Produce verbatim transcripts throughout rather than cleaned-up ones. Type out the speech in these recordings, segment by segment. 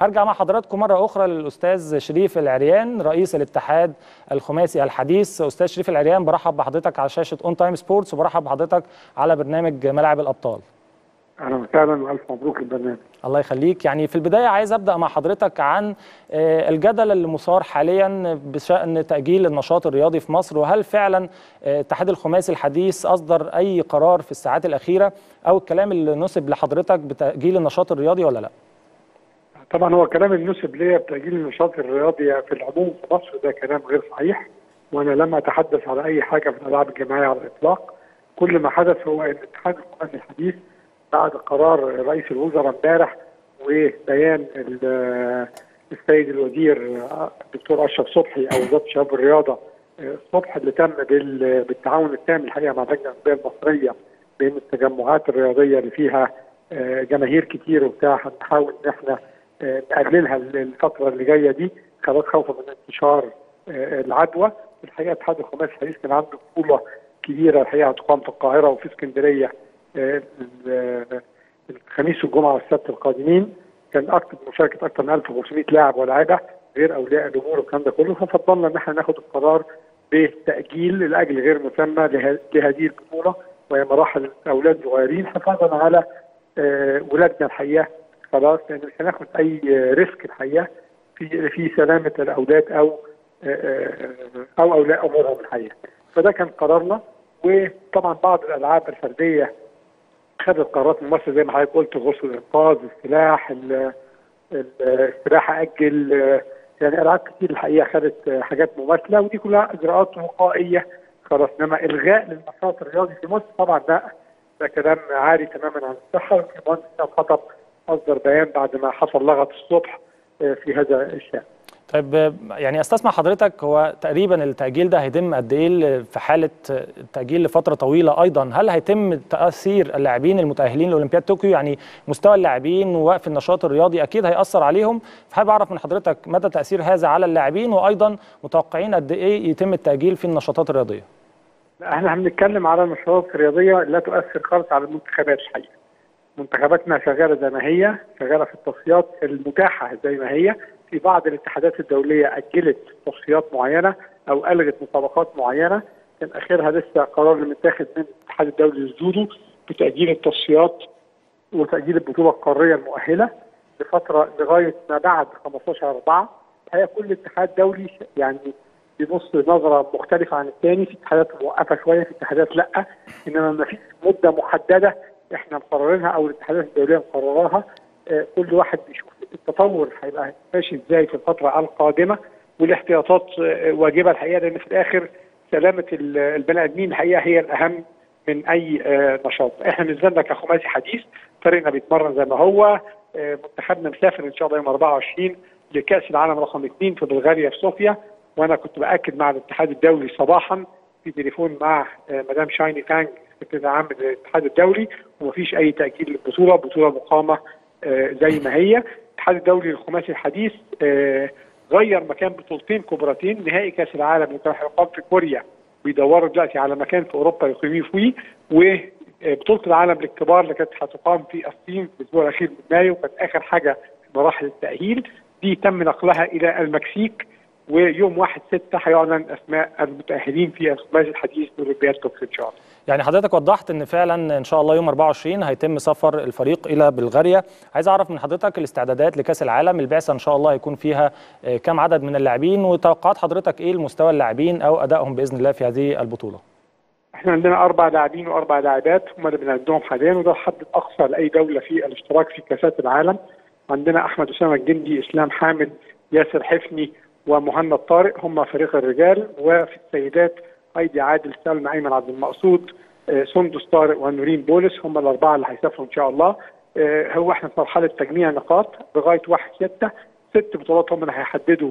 هرجع مع حضراتكم مرة أخرى للأستاذ شريف العريان رئيس الاتحاد الخماسي الحديث. أستاذ شريف العريان، برحب بحضرتك على شاشة اون تايم سبورتس وبرحب بحضرتك على برنامج ملاعب الأبطال. أهلا وسهلا وألف مبروك البرنامج. الله يخليك. يعني في البداية عايز أبدأ مع حضرتك عن الجدل اللي مثار حاليا بشأن تأجيل النشاط الرياضي في مصر، وهل فعلا اتحاد الخماسي الحديث أصدر أي قرار في الساعات الأخيرة أو الكلام اللي نسب لحضرتك بتأجيل النشاط الرياضي ولا لأ؟ طبعا هو الكلام اللي نسب ليا بتأجيل النشاط الرياضي في العموم في مصر ده كلام غير صحيح، وأنا لم أتحدث على أي حاجة في الألعاب الجماعية على الإطلاق. كل ما حدث هو أن اتحاد الخماسي الحديث بعد قرار رئيس الوزراء امبارح وبيان السيد الوزير الدكتور اشرف صبحي او وزاره الشباب والرياضه الصبح اللي تم بالتعاون التام الحقيقه مع اللجنه الاولمبيه المصريه بين التجمعات الرياضيه اللي فيها جماهير كتير وبتاع هنحاول ان احنا نقللها الفتره اللي جايه دي خلاص خوفا من انتشار العدوى. الحقيقه اتحاد الخماسي الحديث كان عنده بطوله كبيره الحقيقه هتقام في القاهره وفي اسكندريه الخميس والجمعه والسبت القادمين، كان اكثر مشاركه اكثر من ألف وخمسمائة لاعب ولاعيبه غير اولياء الامور والكلام ده كله، ففضلنا ان احنا ناخد القرار بالتاجيل لاجل غير مسمى لهذه البطوله وهي مراحل اولاد صغيرين حفاظا على ولادنا الحقيقه خلاص، لان مش هناخد اي ريسك الحقيقه في في سلامه الاولاد او او اولياء امورهم الحقيقه، فده كان قرارنا. وطبعا بعض الالعاب الفرديه خدت قرارات من مصر زي ما حضرتك قلت، غرفه الانقاذ، السلاح، السباحه اجل، يعني العاب كتير الحقيقه خدت حاجات مماثله ودي كلها اجراءات وقائيه خلاص، انما الغاء للنشاط الرياضي في مصر طبعا لا، ده كلام عاري تماما عن الصحه. والمهندس اسلام حامد اصدر بيان بعد ما حصل لغط الصبح في هذا الشان. طيب يعني استسمع حضرتك، هو تقريبا التأجيل ده هيتم قد ايه في حالة التأجيل لفترة طويلة؟ أيضا هل هيتم تأثير اللاعبين المتأهلين لأولمبياد طوكيو، يعني مستوى اللاعبين ووقف النشاط الرياضي أكيد هيأثر عليهم، فحابب أعرف من حضرتك مدى تأثير هذا على اللاعبين وأيضا متوقعين قد ايه يتم التأجيل في النشاطات الرياضية؟ لا احنا بنتكلم على النشاطات الرياضية لا تؤثر خالص على المنتخبات الحقيقة. منتخباتنا شغالة زي ما هي، شغالة في التصفيات المتاحة زي ما هي. في بعض الاتحادات الدولية أجلت تصفيات معينة أو ألغت مسابقات معينة، كان آخرها لسه قرار متاخد من الاتحاد الدولي للجودو بتأجيل التصفيات وتأجيل البطولة القارية المؤهلة لفترة لغاية ما بعد خمسة عشر أربعة. الحقيقة كل اتحاد دولي يعني بيبص نظرة مختلفة عن الثاني، في اتحادات موقفة شوية، في اتحادات لأ، إنما ما فيش مدة محددة إحنا مقررينها أو الاتحادات الدولية مقرراها. كل واحد بيشوف التطور هيبقى ماشي ازاي في الفتره القادمه، والاحتياطات واجبه الحقيقه، لان في الاخر سلامه البني ادمين الحقيقه هي الاهم من اي نشاط. احنا نزلنا كخماسي حديث، فريقنا بيتمرن زي ما هو، منتخبنا مسافر ان شاء الله يوم أربعة وعشرين لكاس العالم رقم اثنين في بلغاريا في صوفيا، وانا كنت باكد مع الاتحاد الدولي صباحا في تليفون مع مدام شايني تانغ السكرتير العام للاتحاد الدولي، ومفيش اي تاجيل للبطوله، بطوله مقامه زي ما هي. الاتحاد الدولي للخماسي الحديث غير مكان بطولتين كبرتين، نهائي كاس العالم اللي كان هيقام في كوريا بيدوروا دلوقتي على مكان في اوروبا يقيموه فيه، وبطوله العالم للكبار اللي كانت هتقام في الصين في الاسبوع الاخير من مايو، كانت اخر حاجه في مراحل التاهيل دي تم نقلها الى المكسيك، ويوم واحد ستة هيعلن اسماء المتاهلين في الخماسي الحديث لاولمبياد طوكيو ان شاء الله. يعني حضرتك وضحت ان فعلا ان شاء الله يوم أربعة وعشرين هيتم سفر الفريق الى بلغاريا. عايز اعرف من حضرتك الاستعدادات لكاس العالم، البعثه ان شاء الله هيكون فيها كم عدد من اللاعبين، وتوقعات حضرتك ايه لمستوى اللاعبين او ادائهم باذن الله في هذه البطوله؟ احنا عندنا اربع لاعبين واربع لاعبات هم اللي بنعدهم حاليا، وده الحد الاقصى لاي دوله في الاشتراك في كاسات العالم. عندنا احمد اسامه الجندي، اسلام حامد، ياسر حفني، ومهند طارق، هم فريق الرجال. وفي السيدات أيدي عادل، سلمى ايمن عبد المقصود، سندس طارق، ونورين بولس، هم الاربعه اللي هيسافروا ان شاء الله. هو احنا في مرحله تجميع نقاط لغايه واحد ستة، ست بطولات هم اللي هيحددوا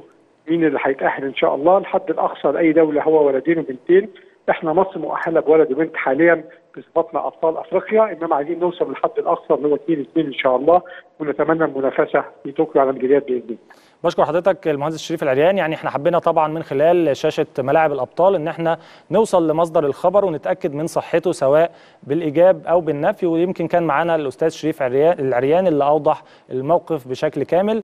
مين اللي هيتاهل ان شاء الله. الحد الاقصى لاي دوله هو ولدين وبنتين، احنا مصر مؤهله بولد وبنت حاليا بصفتنا ابطال افريقيا، انما عايزين نوصل للحد الاقصى اللي هو اثنين اثنين ان شاء الله، ونتمنى المنافسه في طوكيو على ميداليات باذن الله. بشكر حضرتك المهندس شريف العريان. يعني احنا حبينا طبعا من خلال شاشه ملاعب الابطال ان احنا نوصل لمصدر الخبر ونتاكد من صحته سواء بالايجاب او بالنفي، ويمكن كان معانا الاستاذ شريف العريان اللي اوضح الموقف بشكل كامل.